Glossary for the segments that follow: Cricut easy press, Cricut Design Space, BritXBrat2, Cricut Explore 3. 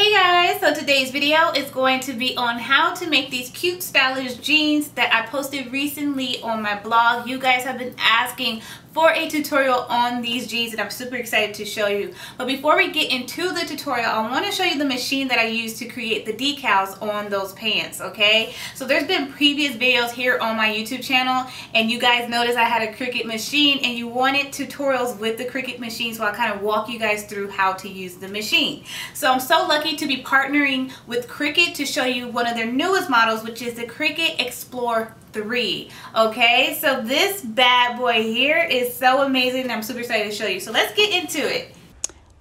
Hey guys, so today's video is going to be on how to make these cute stylish jeans that I posted recently on my blog. You guys have been asking for a tutorial on these jeans and I'm super excited to show you. But before we get into the tutorial, I want to show you the machine that I used to create the decals on those pants, okay? So there's been previous videos here on my YouTube channel and you guys noticed I had a Cricut machine and you wanted tutorials with the Cricut machine, so I'll kind of walk you guys through how to use the machine. So I'm so lucky to be partnering with Cricut to show you one of their newest models, which is the Cricut Explore 3. Okay, so this bad boy here is so amazing and I'm super excited to show you. So let's get into it.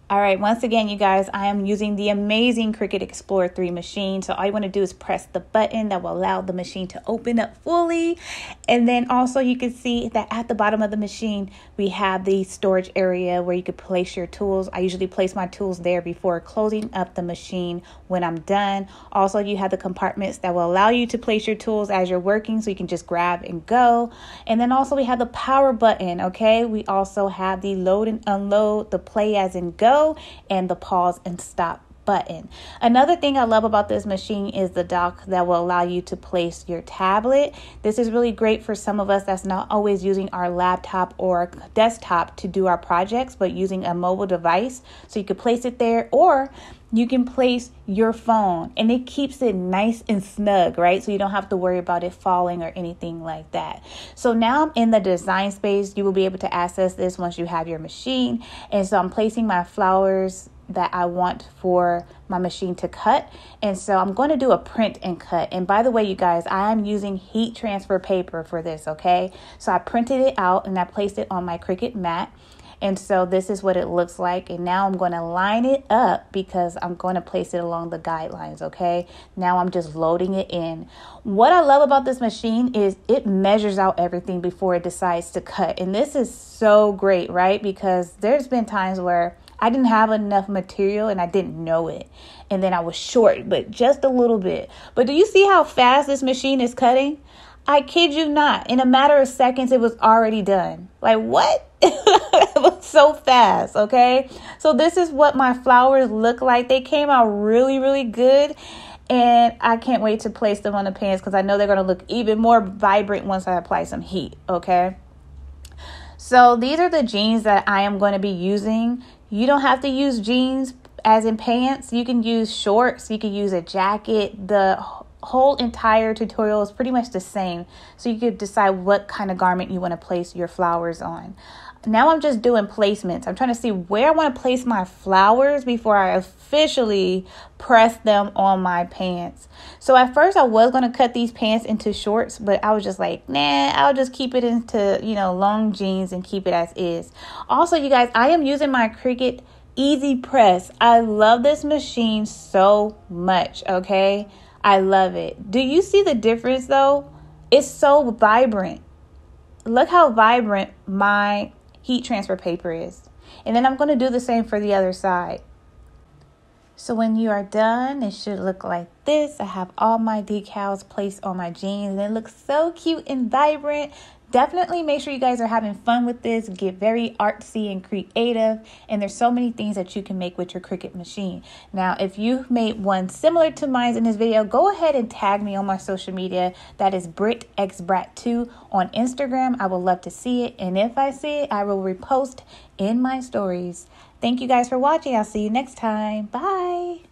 All right, once again, you guys, I am using the amazing Cricut Explore 3 machine. So all you want to do is press the button that will allow the machine to open up fully. And then also you can see that at the bottom of the machine, we have the storage area where you could place your tools. I usually place my tools there before closing up the machine when I'm done. Also, you have the compartments that will allow you to place your tools as you're working, so you can just grab and go. And then also we have the power button, okay? We also have the load and unload, the play as in go, and the pause and stop button. Another thing I love about this machine is the dock that will allow you to place your tablet. This is really great for some of us that's not always using our laptop or desktop to do our projects, but using a mobile device. So you could place it there, or you can place your phone and it keeps it nice and snug, right? So you don't have to worry about it falling or anything like that. So now I'm in the design space. You will be able to access this once you have your machine. And so I'm placing my flowers that I want for my machine to cut. And so I'm going to do a print and cut. And by the way, you guys, I am using heat transfer paper for this, okay? So I printed it out and I placed it on my Cricut mat. And so this is what it looks like. And now I'm going to line it up because I'm going to place it along the guidelines, okay? Now I'm just loading it in. What I love about this machine is it measures out everything before it decides to cut. And this is so great, right? Because there's been times where I didn't have enough material and I didn't know it. And then I was short, but just a little bit. But do you see how fast this machine is cutting? I kid you not. In a matter of seconds, it was already done. Like, what? It was so fast, okay? So this is what my flowers look like. They came out really, really good. And I can't wait to place them on the pants because I know they're going to look even more vibrant once I apply some heat, okay? So these are the jeans that I am going to be using. You don't have to use jeans as in pants. You can use shorts. You can use a jacket. The whole entire tutorial is pretty much the same. So you could decide what kind of garment you want to place your flowers on. Now I'm just doing placements. I'm trying to see where I want to place my flowers before I officially press them on my pants. So at first I was going to cut these pants into shorts, but I was just like, nah, I'll just keep it into, you know, long jeans and keep it as is. Also, you guys, I am using my Cricut Easy Press. I love this machine so much, okay? I love it. Do you see the difference though? It's so vibrant. Look how vibrant my heat transfer paper is. And then I'm going to do the same for the other side. So when you are done, it should look like this. I have all my decals placed on my jeans and it looks so cute and vibrant. Definitely make sure you guys are having fun with this. Get very artsy and creative. And there's so many things that you can make with your Cricut machine. Now, if you made one similar to mine in this video, go ahead and tag me on my social media. That is BritXBrat2 on Instagram. I would love to see it. And if I see it, I will repost in my stories. Thank you guys for watching. I'll see you next time. Bye.